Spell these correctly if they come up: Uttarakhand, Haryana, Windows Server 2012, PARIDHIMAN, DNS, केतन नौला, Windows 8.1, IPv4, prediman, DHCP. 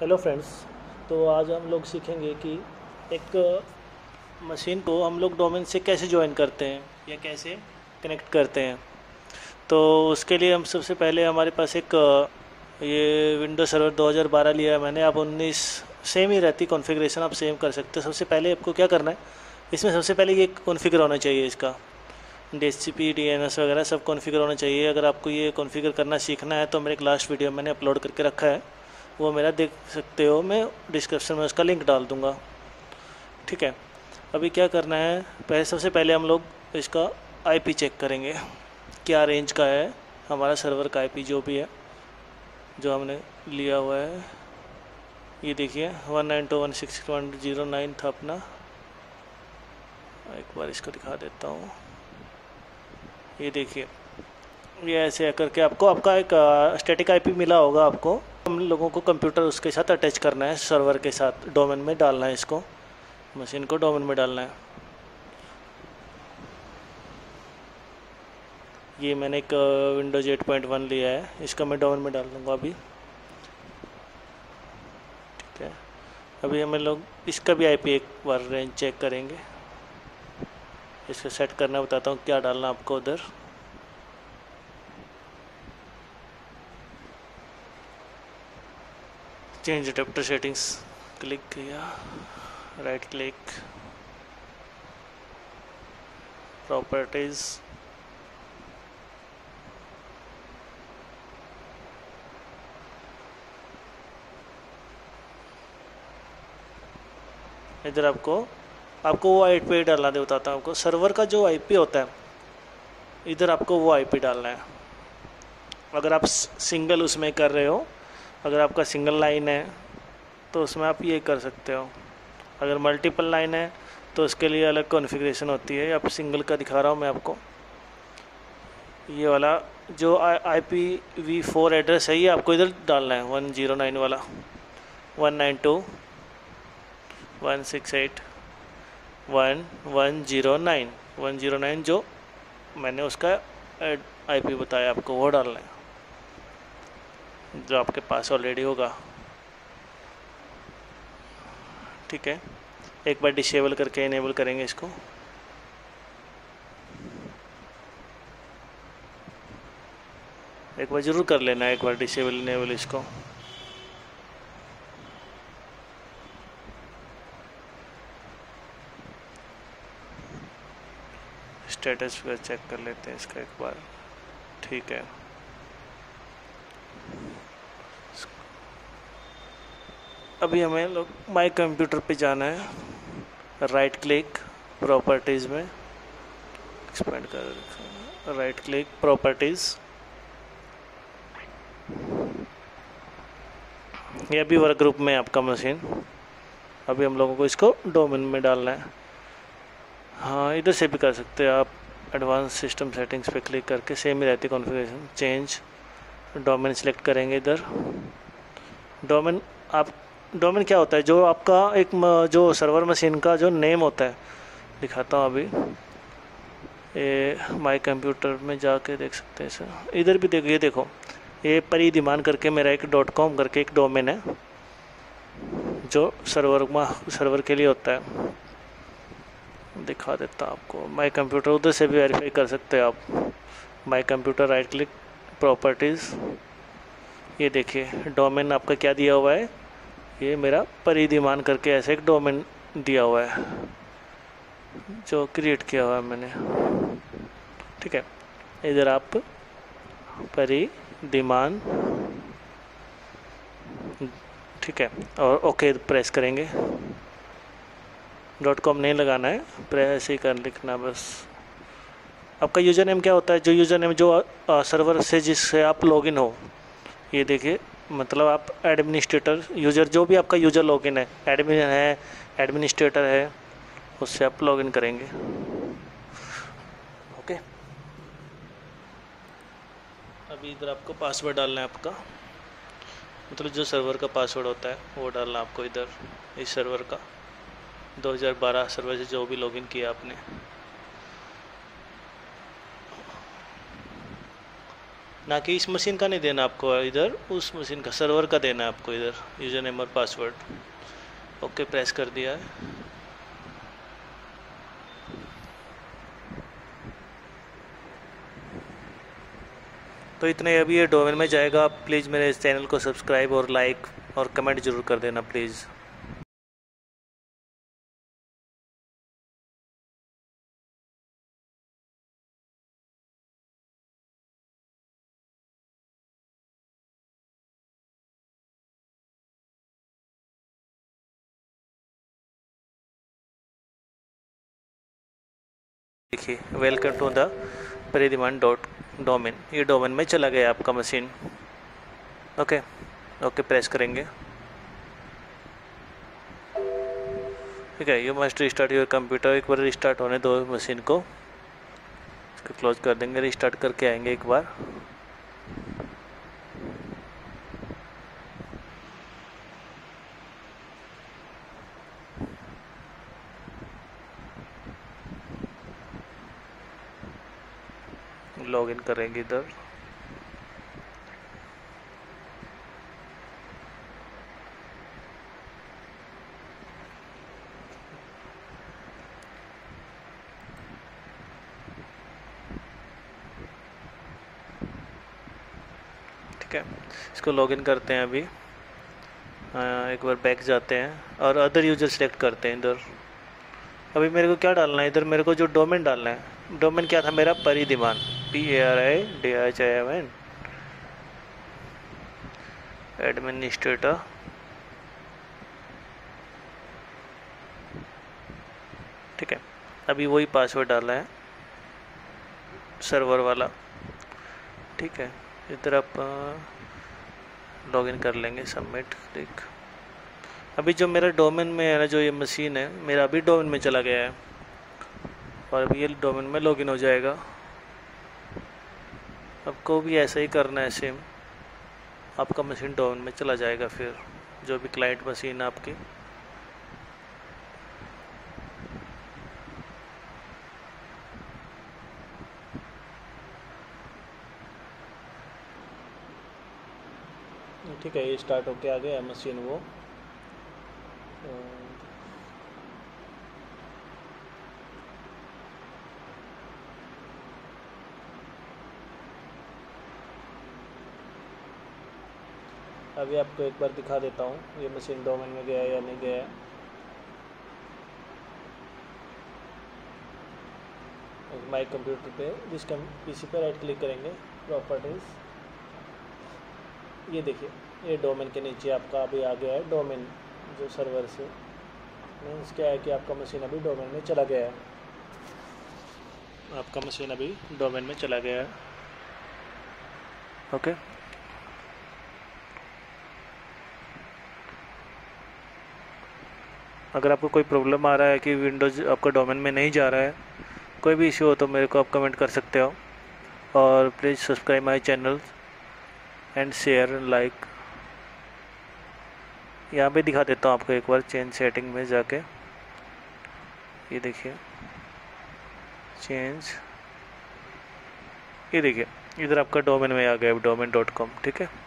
Hello friends, तो आज हम लोग सीखेंगे कि एक मशीन को हम लोग डोमेन से कैसे ज्वाइन करते हैं या कैसे कनेक्ट करते हैं। तो उसके लिए हम सबसे पहले हमारे पास एक ये विंडोज सर्वर 2012 लिया है मैंने। आप 19 सेम ही रहती कॉन्फ़िगरेशन, आप सेम कर सकते हो। सबसे पहले आपको क्या करना है, इसमें सबसे पहले ये कॉन्फ़िगर होना चाहिए, इसका DHCP DNS वगैरह सब कॉन्फ़िगर होना चाहिए। अगर आपको ये कॉन्फ़िगर करना सीखना है तो मेरे एक लास्ट वीडियो मैंने अपलोड करके रखा है, वो मेरा देख सकते हो। मैं डिस्क्रिप्शन में उसका लिंक डाल दूँगा, ठीक है। अभी क्या करना है, पहले सबसे पहले हम लोग इसका IP चेक करेंगे, क्या रेंज का है हमारा सर्वर का IP जो भी है, जो हमने लिया हुआ है। ये देखिए 192.168.0.9 था अपना। एक बार इसको दिखा देता हूँ, ये देखिए। ये ऐसे करके आपको आपका एक स्टैटिक IP मिला होगा। आपको हम लोगों को कंप्यूटर उसके साथ अटैच करना है, सर्वर के साथ डोमेन में डालना है, इसको मशीन को डोमेन में डालना है। ये मैंने एक विंडोज 8.1 लिया है, इसका मैं डोमेन में डाल दूँगा अभी, ठीक है। अभी हम लोग इसका भी IP एक बार रेंज चेक करेंगे, इसको सेट करना बताता हूँ क्या डालना आपको उधर। चेंज एडेप्टर सेटिंग्स क्लिक किया, राइट क्लिक, प्रॉपर्टीज, इधर आपको वो IP डालना दे बताता हूँ आपको। सर्वर का जो IP होता है इधर आपको वो IP डालना है। अगर आप सिंगल उसमें कर रहे हो, अगर आपका सिंगल लाइन है तो उसमें आप ये कर सकते हो। अगर मल्टीपल लाइन है तो उसके लिए अलग कॉन्फ़िगरेशन होती है। आप सिंगल का दिखा रहा हूँ मैं आपको, ये वाला जो IPv4 एड्रेस है ये आपको इधर डालना है, 109 वाला, 192.168.1.109 जो मैंने उसका IP बताया आपको, वो डालना है जो आपके पास ऑलरेडी होगा, ठीक है। एक बार डिसेबल करके इनेबल करेंगे इसको, एक बार ज़रूर कर लेना, एक बार डिसेबल इनेबल इसको। स्टेटस वगैरह चेक कर लेते हैं इसका एक बार, ठीक है। अभी हमें लोग माई कंप्यूटर पे जाना है, राइट क्लिक प्रॉपर्टीज़ में एक्सपेंड कर, राइट क्लिक प्रॉपर्टीज़। यह भी वर्क ग्रुप में आपका मशीन, अभी हम लोगों को इसको डोमेन में डालना है। हाँ, इधर से भी कर सकते हैं आप, एडवांस सिस्टम सेटिंग्स पे क्लिक करके सेम ही रहती कॉन्फ़िगरेशन। चेंज डोमेन सिलेक्ट करेंगे इधर। डोमेन आप डोमेन क्या होता है, जो आपका एक जो सर्वर मशीन का जो नेम होता है, दिखाता हूँ अभी। ये माई कंप्यूटर में जाके देख सकते हैं सर, इधर भी देखो, ये देखो, ये prediman करके मेरा एक .com करके एक डोमेन है जो सर्वर के लिए होता है। दिखा देता आपको माई कंप्यूटर, उधर से भी वेरीफाई कर सकते हो आप। My computer, right click properties, ये देखिए डोमेन आपका क्या दिया हुआ है, ये मेरा prediman करके ऐसे एक डोमेन दिया हुआ है जो क्रिएट किया हुआ है मैंने, ठीक है। इधर आप prediman, ठीक है, और ओके प्रेस करेंगे। .com नहीं लगाना है, ऐसे ही कर लिखना बस। आपका यूज़र नेम क्या होता है, जो यूज़र नेम जो सर्वर से जिससे आप लॉगिन हो, ये देखिए, मतलब आप एडमिनिस्ट्रेटर यूज़र, जो भी आपका यूज़र लॉगिन है, एडमिन है, एडमिनिस्ट्रेटर है, उससे आप लॉगिन करेंगे, ओके। अभी इधर आपको पासवर्ड डालना है आपका, मतलब जो सर्वर का पासवर्ड होता है वो डालना आपको इधर, इस सर्वर का 2012 सर्वर से जो भी लॉगिन किया आपने। ना कि इस मशीन का नहीं देना आपको, इधर उस मशीन का सर्वर का देना आपको इधर यूज़र नेम और पासवर्ड। ओके प्रेस कर दिया है। तो इतने अभी ये डोमेन में जाएगा। आप प्लीज़ मेरे इस चैनल को सब्सक्राइब और लाइक और कमेंट ज़रूर कर देना प्लीज़। देखिए welcome to the प्रेडिमान dot domain, ये डोमेन में चला गया आपका मशीन। ओके ओके प्रेस करेंगे। ठीक है, you must restart your computer. एक बार रिस्टार्ट होने दो मशीन को, इसको क्लोज कर देंगे, रिस्टार्ट करके आएंगे एक बार। लॉग इन करेंगे इधर। ठीक है, इसको लॉग इन करते हैं अभी। एक बार बैक जाते हैं और अदर यूजर सेलेक्ट करते हैं इधर। अभी मेरे को क्या डालना है इधर, मेरे को जो डोमेन डालना है, डोमेन क्या था मेरा, परिधिमान, PARIDHIMAN एडमिनिस्ट्रेटर। ठीक है, अभी वही पासवर्ड डाला है सर्वर वाला। ठीक है, इधर आप लॉगिन कर लेंगे, सबमिट। ठीक, अभी जो मेरा डोमेन में है ना, जो ये मशीन है मेरा अभी डोमेन में चला गया है और अभी ये डोमेन में लॉगिन हो जाएगा। आपको भी ऐसा ही करना है सेम, आपका मशीन डोमेन में चला जाएगा फिर, जो भी क्लाइंट मशीन है आपकी। ठीक है, ये स्टार्ट होके आ गया मशीन वो। अभी आपको एक बार दिखा देता हूँ ये मशीन डोमेन में गया है या नहीं गया है। माई कंप्यूटर पे, जिसका PC पर राइट क्लिक करेंगे, प्रॉपर्टीज, ये देखिए ये डोमेन के नीचे आपका अभी आ गया है डोमेन, जो सर्वर से मीन्स क्या है कि आपका मशीन अभी डोमेन में चला गया है, आपका मशीन अभी डोमेन में चला गया है। ओके अगर आपको कोई प्रॉब्लम आ रहा है कि विंडोज़ आपका डोमेन में नहीं जा रहा है, कोई भी इश्यू हो तो मेरे को आप कमेंट कर सकते हो। और please subscribe my channel and share and like. यहाँ पे दिखा देता हूँ आपको एक बार, चेंज सेटिंग में जाके ये देखिए चेंज, ये देखिए इधर आपका डोमेन में आ गया डोमेन.com। ठीक है।